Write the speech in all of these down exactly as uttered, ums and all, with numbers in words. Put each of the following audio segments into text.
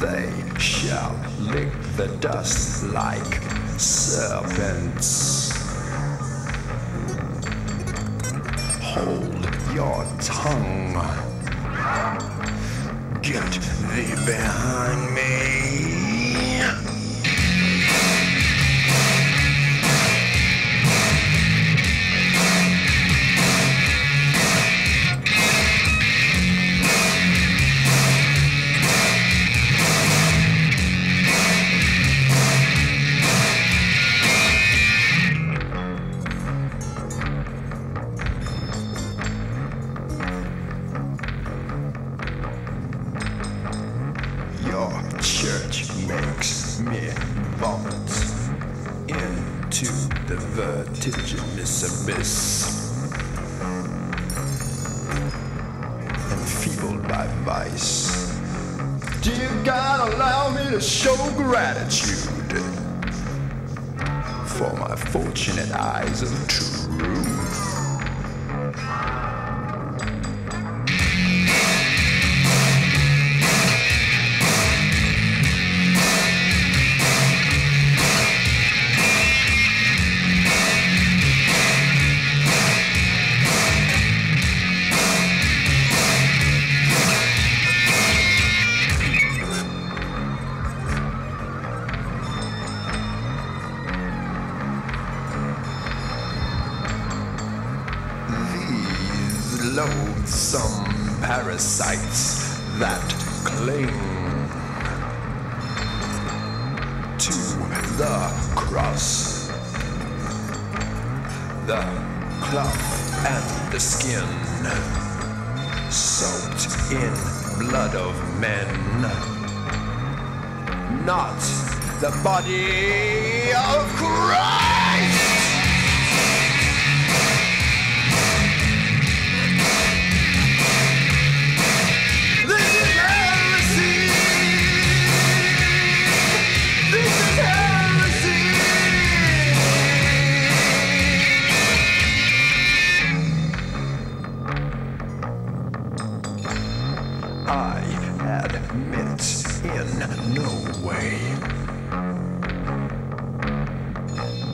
They shall lick the dust like serpents. Hold your tongue. Get thee behind me. Parasites that cling to the cross, the cloth and the skin, soaked in blood of men, not the body of Christ.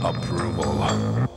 Approval.